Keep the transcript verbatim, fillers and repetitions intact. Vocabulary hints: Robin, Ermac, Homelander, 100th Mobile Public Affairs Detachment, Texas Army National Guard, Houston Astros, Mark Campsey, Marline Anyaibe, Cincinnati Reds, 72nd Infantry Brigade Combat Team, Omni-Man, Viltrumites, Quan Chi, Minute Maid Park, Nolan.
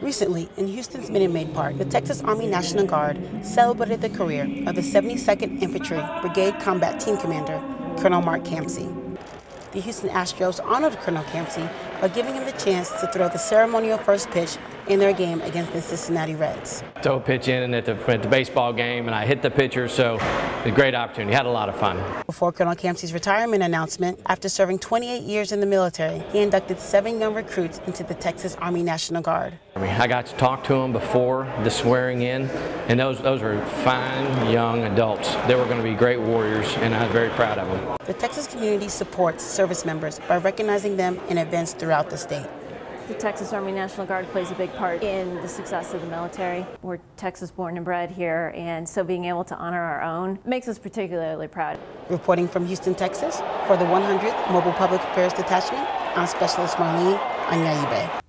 Recently, in Houston's Minute Maid Park, the Texas Army National Guard celebrated the career of the seventy-second Infantry Brigade Combat Team Commander, Colonel Mark Campsey. The Houston Astros honored Colonel Campsey by giving him the chance to throw the ceremonial first pitch in their game against the Cincinnati Reds. Throw pitch in at the, at the baseball game, and I hit the pitcher, so it was a great opportunity. Had a lot of fun. Before Colonel Campsey's retirement announcement, after serving twenty-eight years in the military, he inducted seven young recruits into the Texas Army National Guard. I mean, I got to talk to them before the swearing in, and those those were fine young adults. They were going to be great warriors, and I was very proud of them. The Texas community supports service members by recognizing them in events throughout the state. The Texas Army National Guard plays a big part in the success of the military. We're Texas born and bred here, and so being able to honor our own makes us particularly proud. Reporting from Houston, Texas, for the one hundredth Mobile Public Affairs Detachment, I'm Specialist Marline Anyaibe.